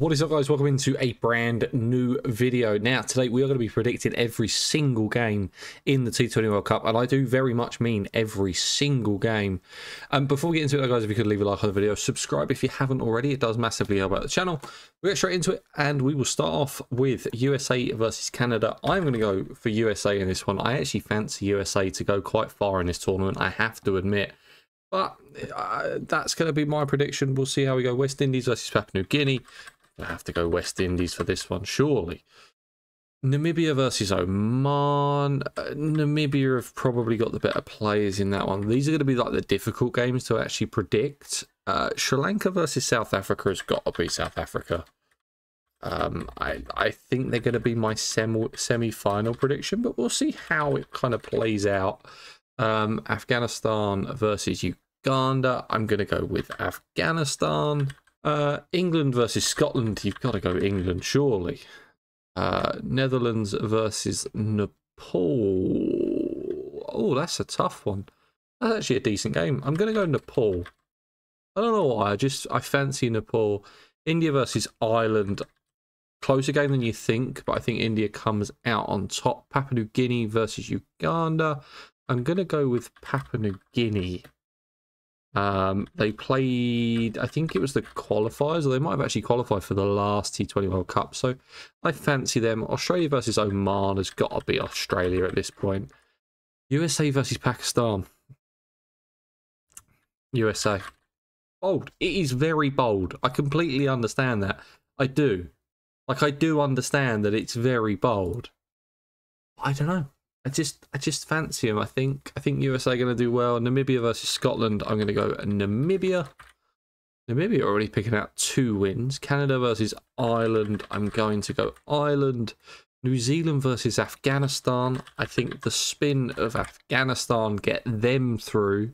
What is up, guys? Welcome into a brand new video. Now today we are going to be predicting every single game in the T20 World Cup, and I do very much mean every single game. Before we get into it, guys, if you could leave a like on the video, subscribe if you haven't already, it does massively help out the channel. We'll get straight into it, and we will start off with USA versus Canada. I'm going to go for USA in this one. I actually fancy USA to go quite far in this tournament, I have to admit. But that's going to be my prediction. We'll see how we go. West Indies versus Papua New Guinea. I have to go West Indies for this one, surely. Namibia versus Oman. Namibia have probably got the better players in that one. These are going to be like the difficult games to actually predict. Sri Lanka versus South Africa has got to be South Africa. I think they're going to be my semi-final prediction, but we'll see how it kind of plays out. Afghanistan versus Uganda. I'm going to go with Afghanistan. England versus Scotland, you've got to go England, surely. Netherlands versus Nepal. Oh, that's a tough one. That's actually a decent game. I'm going to go Nepal. I don't know why, I fancy Nepal. India versus Ireland. Closer game than you think, but I think India comes out on top. Papua New Guinea versus Uganda. I'm going to go with Papua New Guinea. They played, I think it was the qualifiers, or they might have actually qualified for the last T20 World Cup, so I fancy them. Australia versus Oman has got to be Australia at this point. USA versus Pakistan. USA. Bold. It is very bold. I completely understand that. I do. Like, I do understand that it's very bold. I don't know. I just fancy them. I think USA are going to do well. Namibia versus Scotland. I'm going to go Namibia. Namibia are already picking out 2 wins. Canada versus Ireland. I'm going to go Ireland. New Zealand versus Afghanistan. I think the spin of Afghanistan get them through.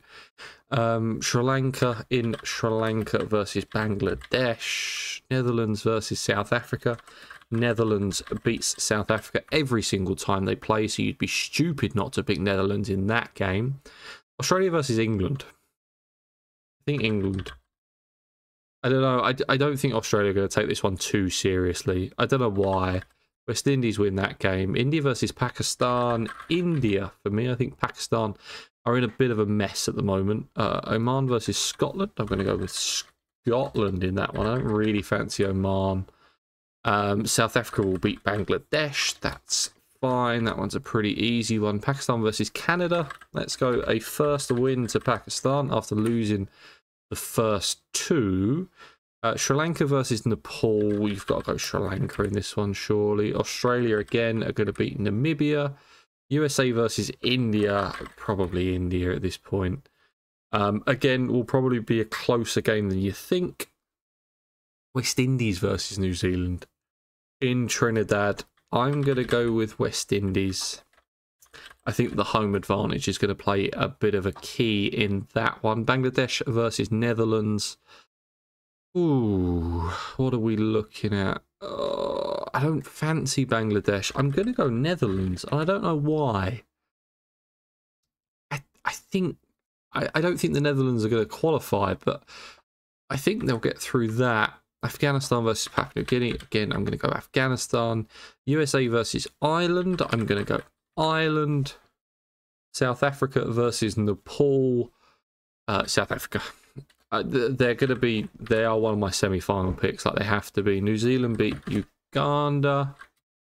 Sri Lanka in Sri Lanka versus Bangladesh. Netherlands versus South Africa. Netherlands beats South Africa every single time they play, so you'd be stupid not to pick Netherlands in that game. Australia versus England. I think England. I don't know. I don't think Australia are going to take this one too seriously. I don't know why. West Indies win that game. India versus Pakistan. India, for me, I think Pakistan are in a bit of a mess at the moment. Oman versus Scotland. I'm going to go with Scotland in that one. I don't really fancy Oman. South Africa will beat Bangladesh. That's fine. That one's a pretty easy one. Pakistan versus Canada. Let's go a first win to Pakistan after losing the first 2. Sri Lanka versus Nepal. We've got to go Sri Lanka in this one, surely. Australia, again, are going to beat Namibia. USA versus India. Probably India at this point. Again, will probably be a closer game than you think. West Indies versus New Zealand. In Trinidad, I'm going to go with West Indies. I think the home advantage is going to play a bit of a key in that one. Bangladesh versus Netherlands. Ooh, what are we looking at? Oh, I don't fancy Bangladesh. I'm going to go Netherlands. I don't know why. I don't think the Netherlands are going to qualify, but I think they'll get through that. Afghanistan versus Papua New Guinea. Again, I'm going to go Afghanistan. USA versus Ireland. I'm going to go Ireland. South Africa versus Nepal. South Africa. They are one of my semi-final picks. Like, they have to be. New Zealand beat Uganda.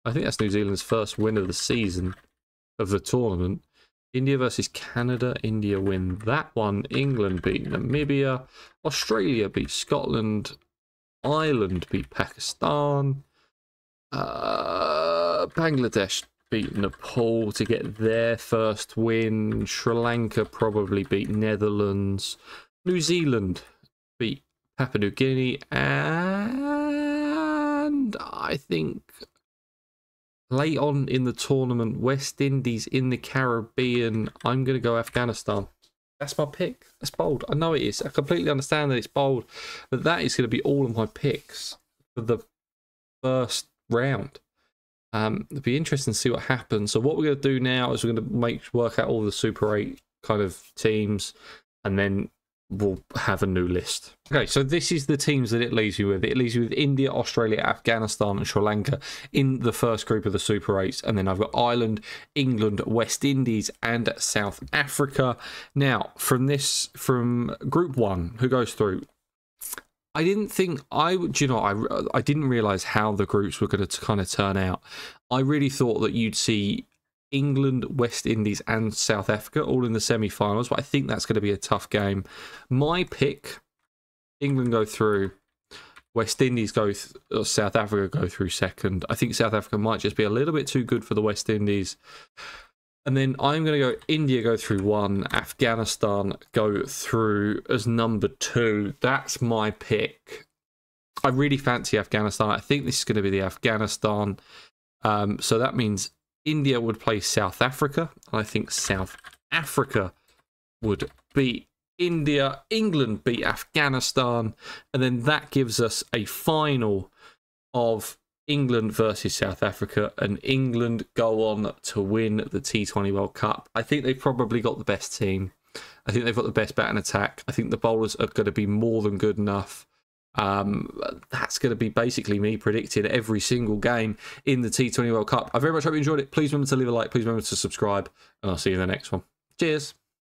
I think that's New Zealand's first win of the season, of the tournament. India versus Canada. India win that one. England beat Namibia. Australia beat Scotland. Ireland beat Pakistan. Bangladesh beat Nepal to get their first win. Sri Lanka probably beat Netherlands. New Zealand beat Papua New Guinea. And I think late on in the tournament, West Indies in the Caribbean. I'm going to go Afghanistan. That's my pick. That's bold. I know it is. I completely understand that it's bold, but that is going to be all of my picks for the first round. It'll be interesting to see what happens. So what we're going to do now is we're going to work out all the Super 8 kind of teams, and then we'll have a new list. Okay, so this is the teams that it leaves you with. It leaves you with India, Australia, Afghanistan, and Sri Lanka in the first group of the Super 8s. And then I've got Ireland, England, West Indies, and South Africa. Now, from Group 1, who goes through? I didn't think I would, you know, I didn't realise how the groups were going to kind of turn out. I really thought that you'd see England, West Indies, and South Africa all in the semi-finals, but I think that's going to be a tough game. My pick: England go through, West Indies go through, South Africa go through second. I think South Africa might just be a little bit too good for the West Indies. And then I'm going to go India go through 1, Afghanistan go through as number 2. That's my pick. I really fancy Afghanistan. I think this is going to be the Afghanistan. So that means India would play South Africa. I think South Africa would beat India. England beat Afghanistan. And then that gives us a final of England versus South Africa, and England go on to win the T20 World Cup. I think they've probably got the best team. I think they've got the best batting attack. I think the bowlers are going to be more than good enough. That's going to be basically me predicting every single game in the T20 World Cup. I very much hope you enjoyed it. Please remember to leave a like. Please remember to subscribe, and I'll see you in the next one. Cheers.